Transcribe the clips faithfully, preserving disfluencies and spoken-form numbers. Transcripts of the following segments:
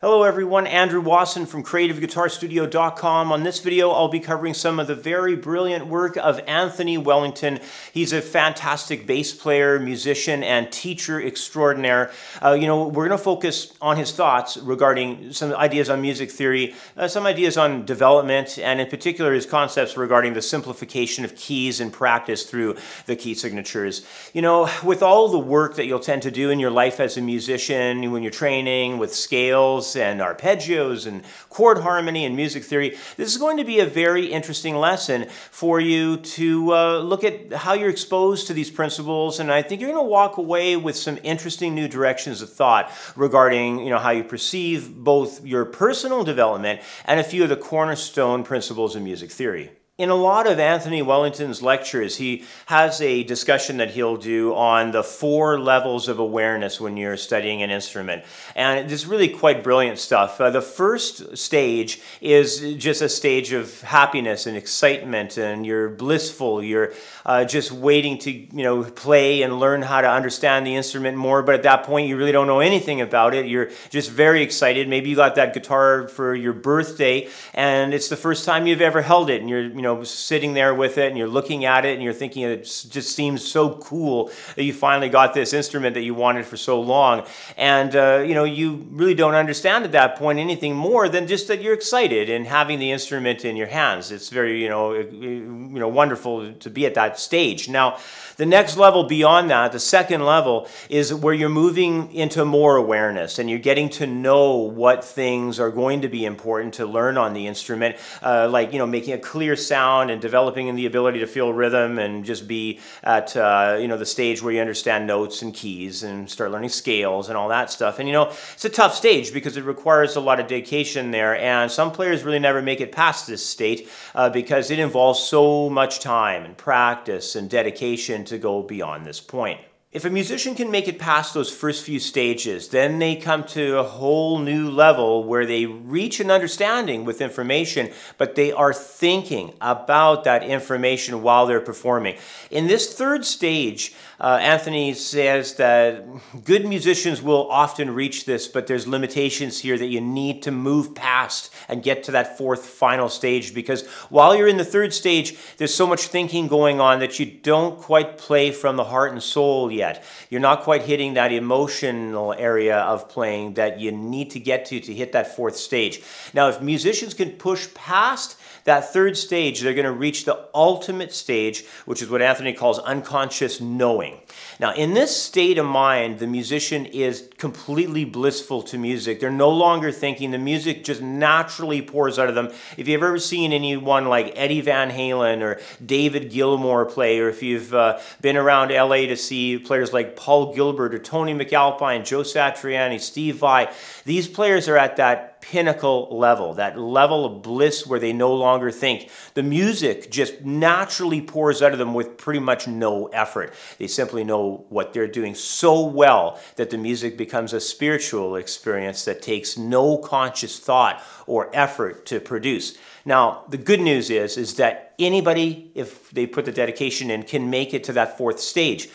Hello everyone, Andrew Wasson from Creative Guitar Studio dot com. On this video, I'll be covering some of the very brilliant work of Anthony Wellington. He's a fantastic bass player, musician, and teacher extraordinaire. Uh, you know, we're going to focus on his thoughts regarding some ideas on music theory, uh, some ideas on development, and in particular his concepts regarding the simplification of keys in practice through the key signatures. You know, with all the work that you'll tend to do in your life as a musician, when you're training, with scales, and arpeggios and chord harmony and music theory, this is going to be a very interesting lesson for you to uh, look at how you're exposed to these principles, and I think you're going to walk away with some interesting new directions of thought regarding, you know, how you perceive both your personal development and a few of the cornerstone principles in music theory. In a lot of Anthony Wellington's lectures, he has a discussion that he'll do on the four levels of awareness when you're studying an instrument. And it's really quite brilliant stuff. Uh, the first stage is just a stage of happiness and excitement, and you're blissful. You're uh, just waiting to, you know, play and learn how to understand the instrument more. But at that point, you really don't know anything about it. You're just very excited. Maybe you got that guitar for your birthday, and it's the first time you've ever held it, and you're, you know, Know, sitting there with it, and you're looking at it, and you're thinking it just seems so cool that you finally got this instrument that you wanted for so long. And uh, you know, you really don't understand at that point anything more than just that you're excited and having the instrument in your hands. It's very, you know, you know, wonderful to be at that stage. Now, the next level beyond that, the second level, is where you're moving into more awareness, and you're getting to know what things are going to be important to learn on the instrument, uh, like, you know, making a clear sound and developing the ability to feel rhythm, and just be at uh, you know, the stage where you understand notes and keys and start learning scales and all that stuff. And you know, it's a tough stage because it requires a lot of dedication there, and some players really never make it past this state uh, because it involves so much time and practice and dedication to go beyond this point. If a musician can make it past those first few stages, then they come to a whole new level where they reach an understanding with information, but they are thinking about that information while they're performing. In this third stage, uh, Anthony says that good musicians will often reach this, but there's limitations here that you need to move past and get to that fourth final stage, because while you're in the third stage, there's so much thinking going on that you don't quite play from the heart and soul yet. Yet. You're not quite hitting that emotional area of playing that you need to get to to hit that fourth stage. Now, if musicians can push past that third stage, they're going to reach the ultimate stage, which is what Anthony calls unconscious knowing. Now, in this state of mind, the musician is completely blissful to music. They're no longer thinking. The music just naturally pours out of them. If you've ever seen anyone like Eddie Van Halen or David Gilmore play, or if you've uh, been around L A to see players like Paul Gilbert or Tony McAlpine, Joe Satriani, Steve Vai, these players are at that pinnacle level, that level of bliss where they no longer think. The music just naturally pours out of them with pretty much no effort. They simply know what they're doing so well that the music becomes a spiritual experience that takes no conscious thought or effort to produce. Now, the good news is, is that anybody, if they put the dedication in, can make it to that fourth stage.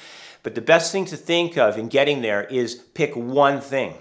But the best thing to think of in getting there is pick one thing.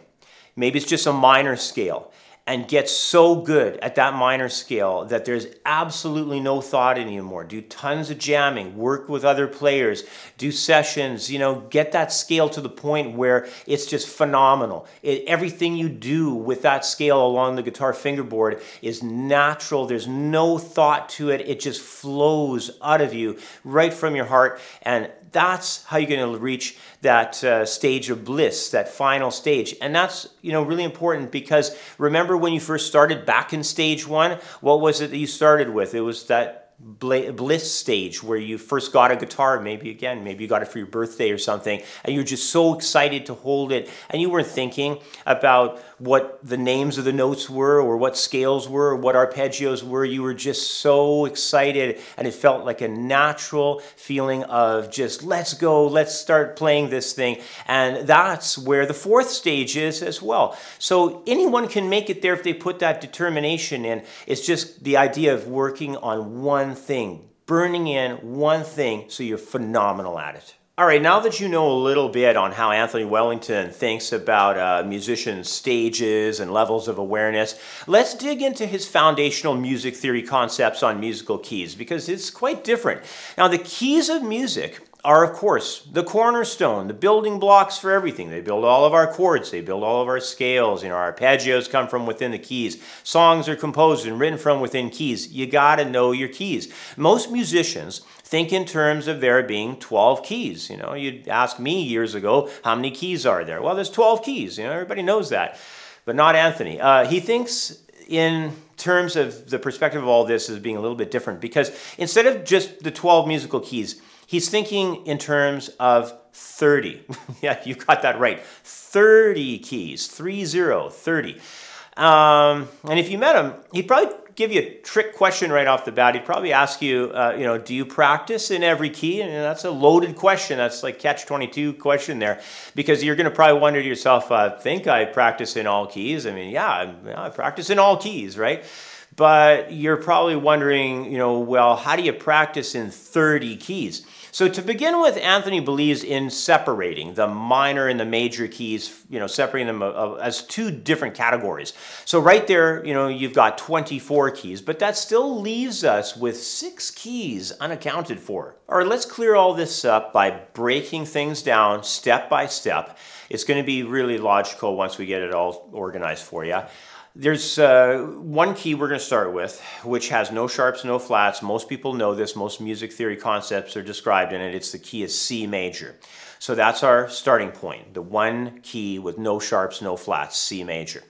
Maybe it's just a minor scale, and get so good at that minor scale that there's absolutely no thought anymore. Do tons of jamming, work with other players, do sessions, you know, get that scale to the point where it's just phenomenal. It, everything you do with that scale along the guitar fingerboard is natural. There's no thought to it. It just flows out of you right from your heart, and that's how you're going to reach that uh, stage of bliss, that final stage. And that's, you know, really important, because remember when you first started back in stage one, what was it that you started with? It was that bliss stage where you first got a guitar, maybe again, maybe you got it for your birthday or something, and you're just so excited to hold it, and you weren't thinking about what the names of the notes were, or what scales were, or what arpeggios were. You were just so excited, and it felt like a natural feeling of just, let's go, let's start playing this thing. And that's where the fourth stage is as well. So anyone can make it there if they put that determination in. It's just the idea of working on one thing, burning in one thing so you're phenomenal at it. All right, now that you know a little bit on how Anthony Wellington thinks about uh, musicians' stages and levels of awareness, let's dig into his foundational music theory concepts on musical keys, because it's quite different. Now, the keys of music are, of course, the cornerstone, the building blocks for everything. They build all of our chords, they build all of our scales, you know, our arpeggios come from within the keys. Songs are composed and written from within keys. You gotta know your keys. Most musicians think in terms of there being twelve keys. You know, you'd ask me years ago, how many keys are there? Well, there's twelve keys, you know, everybody knows that. But not Anthony. Uh, he thinks in terms of the perspective of all this as being a little bit different, because instead of just the twelve musical keys, he's thinking in terms of thirty. Yeah, you got that right. thirty keys, three zero, thirty. Um, and if you met him, he'd probably give you a trick question right off the bat. He'd probably ask you, uh, you know, do you practice in every key? And that's a loaded question. That's like catch twenty-two question there, because you're going to probably wonder to yourself, I think I practice in all keys. I mean, yeah, I practice in all keys, right? But you're probably wondering, you know, well, how do you practice in thirty keys? So to begin with, Anthony believes in separating the minor and the major keys, you know, separating them as two different categories. So right there, you know, you've got twenty-four keys, but that still leaves us with six keys unaccounted for. All right, let's clear all this up by breaking things down step by step. It's going to be really logical once we get it all organized for you. There's uh, one key we're going to start with, which has no sharps, no flats. Most people know this. Most music theory concepts are described in it. It's the key is C major. So that's our starting point, the one key with no sharps, no flats, C major.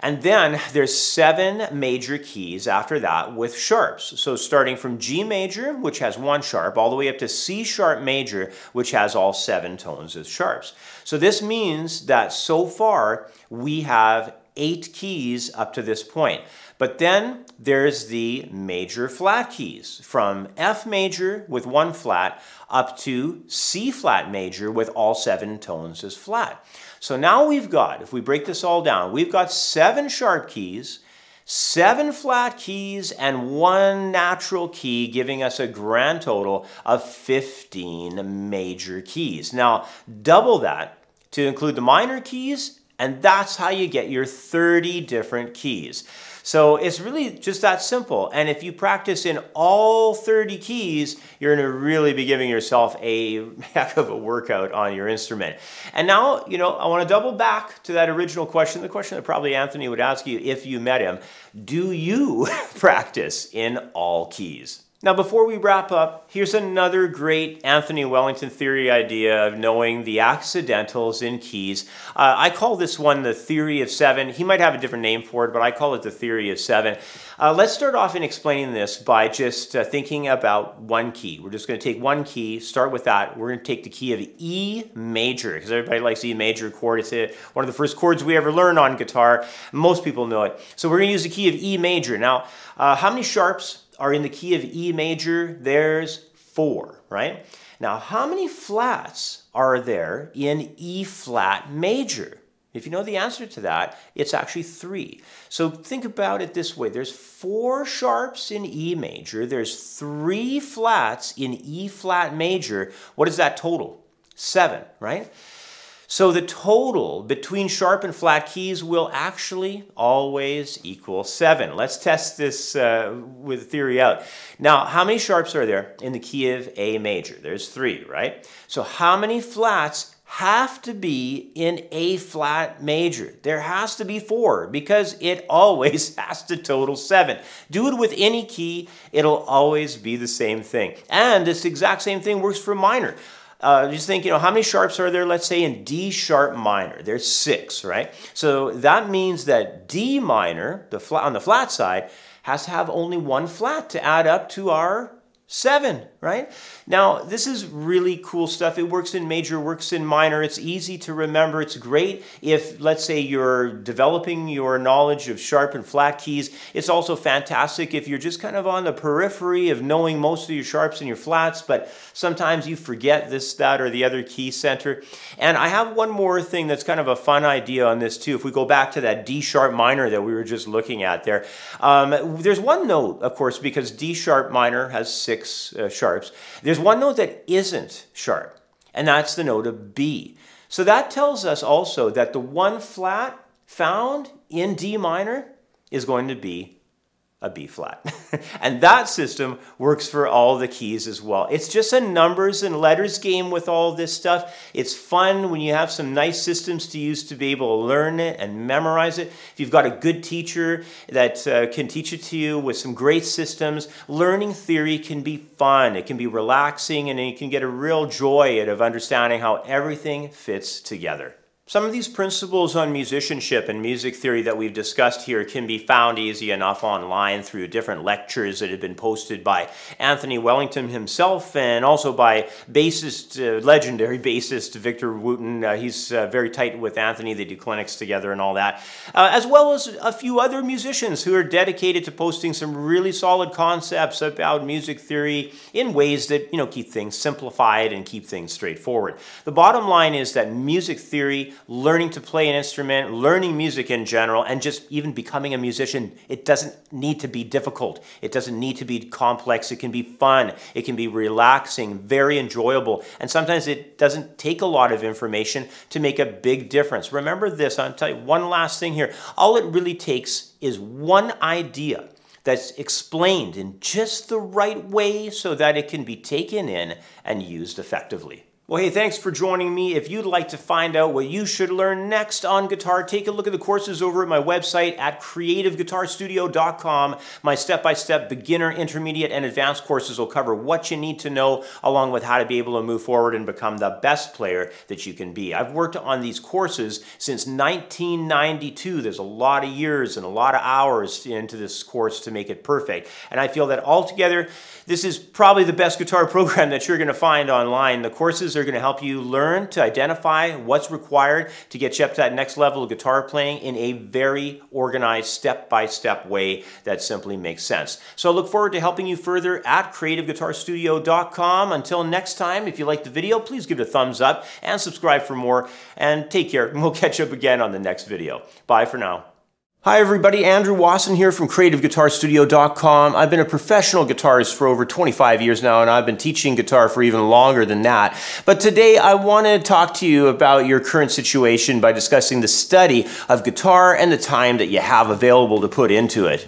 And then there's seven major keys after that with sharps. So starting from G major, which has one sharp, all the way up to C sharp major, which has all seven tones as sharps. So this means that so far we have eight keys up to this point. But then there's the major flat keys from F major with one flat up to C flat major with all seven tones as flat. So now we've got, if we break this all down, we've got seven sharp keys, seven flat keys, and one natural key, giving us a grand total of fifteen major keys. Now double that to include the minor keys, and that's how you get your thirty different keys. So it's really just that simple. And if you practice in all thirty keys, you're gonna really be giving yourself a heck of a workout on your instrument. And now, you know, I wanna double back to that original question, the question that probably Anthony would ask you if you met him, do you practice in all keys? Now, before we wrap up, here's another great Anthony Wellington theory idea of knowing the accidentals in keys. Uh, I call this one the theory of seven. He might have a different name for it, but I call it the theory of seven. Uh, let's start off in explaining this by just uh, thinking about one key. We're just going to take one key, start with that. We're going to take the key of E major, because everybody likes E major chord. It's a, one of the first chords we ever learned on guitar. Most people know it. So we're going to use the key of E major. Now, uh, how many sharps are in the key of E major? There's four, right? Now, how many flats are there in E flat major? If you know the answer to that, it's actually three. So think about it this way. There's four sharps in E major. There's three flats in E flat major. What is that total? Seven, right? So the total between sharp and flat keys will actually always equal seven. Let's test this uh, with theory out. Now, how many sharps are there in the key of A major? There's three, right? So how many flats have to be in A flat major? There has to be four, because it always has to total seven. Do it with any key, it'll always be the same thing. And this exact same thing works for minor. Uh, just think, you know, how many sharps are there, let's say, in D sharp minor? There's six, right? So that means that D minor, the flat, on the flat side, has to have only one flat to add up to our seven, right? Now, this is really cool stuff. It works in major, works in minor. It's easy to remember. It's great if, let's say, you're developing your knowledge of sharp and flat keys. It's also fantastic if you're just kind of on the periphery of knowing most of your sharps and your flats, but sometimes you forget this, that, or the other key center. And I have one more thing that's kind of a fun idea on this too. If we go back to that D sharp minor that we were just looking at there, um, there's one note, of course, because D sharp minor has six uh, sharps. There's one note that isn't sharp. and that's the note of B. So that tells us also that the one flat found in D minor is going to be a B flat. And that system works for all the keys as well. It's just a numbers and letters game with all this stuff. It's fun when you have some nice systems to use to be able to learn it and memorize it. If you've got a good teacher that uh, can teach it to you with some great systems, learning theory can be fun. It can be relaxing, and you can get a real joy out of understanding how everything fits together. Some of these principles on musicianship and music theory that we've discussed here can be found easy enough online through different lectures that have been posted by Anthony Wellington himself, and also by bassist, uh, legendary bassist Victor Wooten. Uh, he's uh, very tight with Anthony. They do clinics together and all that, uh, as well as a few other musicians who are dedicated to posting some really solid concepts about music theory in ways that, you know, keep things simplified and keep things straightforward. The bottom line is that music theory, learning to play an instrument, learning music in general, and just even becoming a musician, it doesn't need to be difficult. It doesn't need to be complex. It can be fun. It can be relaxing, very enjoyable. And sometimes it doesn't take a lot of information to make a big difference. Remember this, I'll tell you one last thing here. All it really takes is one idea that's explained in just the right way so that it can be taken in and used effectively. Well, hey, thanks for joining me. If you'd like to find out what you should learn next on guitar, take a look at the courses over at my website at creative guitar studio dot com. My step-by-step beginner, intermediate, and advanced courses will cover what you need to know, along with how to be able to move forward and become the best player that you can be. I've worked on these courses since nineteen ninety-two. There's a lot of years and a lot of hours into this course to make it perfect. And I feel that altogether, this is probably the best guitar program that you're going to find online. The courses are are going to help you learn to identify what's required to get you up to that next level of guitar playing in a very organized, step-by-step way that simply makes sense. So I look forward to helping you further at creative guitar studio dot com. Until next time, if you liked the video, please give it a thumbs up and subscribe for more. And take care, and we'll catch up again on the next video. Bye for now. Hi everybody, Andrew Wasson here from creative guitar studio dot com. I've been a professional guitarist for over twenty-five years now, and I've been teaching guitar for even longer than that. But today I want to talk to you about your current situation by discussing the study of guitar and the time that you have available to put into it.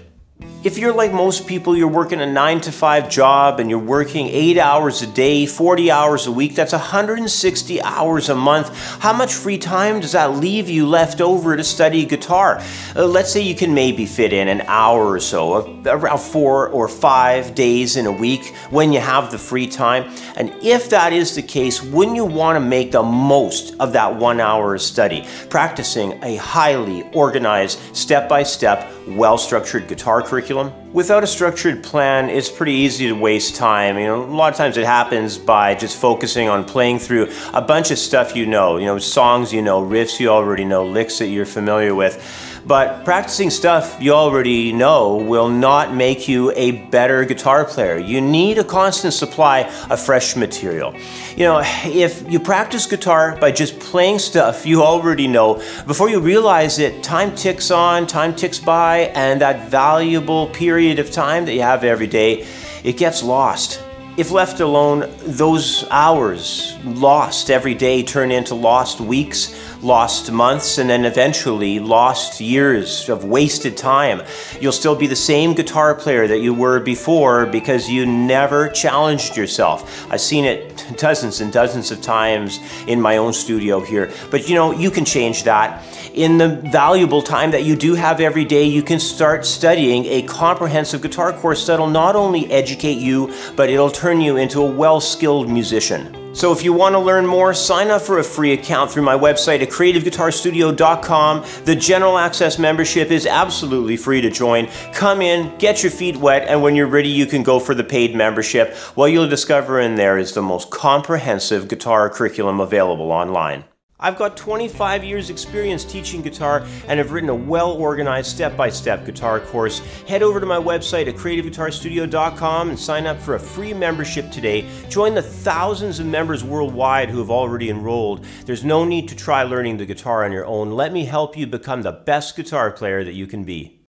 If you're like most people, you're working a nine to five job and you're working eight hours a day, forty hours a week, that's one hundred sixty hours a month. How much free time does that leave you left over to study guitar? Uh, let's say you can maybe fit in an hour or so, uh, around four or five days in a week when you have the free time. And if that is the case, wouldn't you want to make the most of that one hour of study, practicing a highly organized, step-by-step, well-structured guitar curriculum? Without a structured plan, it's pretty easy to waste time. You know, a lot of times it happens by just focusing on playing through a bunch of stuff you know, you know, songs you know, riffs you already know, licks that you're familiar with. But practicing stuff you already know will not make you a better guitar player. You need a constant supply of fresh material. You know, if you practice guitar by just playing stuff you already know, before you realize it, time ticks on, time ticks by, and that valuable period of time that you have every day, it gets lost. If left alone, those hours lost every day turn into lost weeks, lost months, and then eventually lost years of wasted time. You'll still be the same guitar player that you were before because you never challenged yourself. I've seen it dozens and dozens of times in my own studio here, but you know, you can change that. In the valuable time that you do have every day, you can start studying a comprehensive guitar course that'll not only educate you, but it'll turn you into a well-skilled musician. So if you want to learn more, sign up for a free account through my website at creative guitar studio dot com. The general access membership is absolutely free to join. Come in, get your feet wet, and when you're ready, you can go for the paid membership. What you'll discover in there is the most comprehensive guitar curriculum available online. I've got twenty-five years experience teaching guitar and have written a well-organized step-by-step guitar course. Head over to my website at creative guitar studio dot com and sign up for a free membership today. Join the thousands of members worldwide who have already enrolled. There's no need to try learning the guitar on your own. Let me help you become the best guitar player that you can be.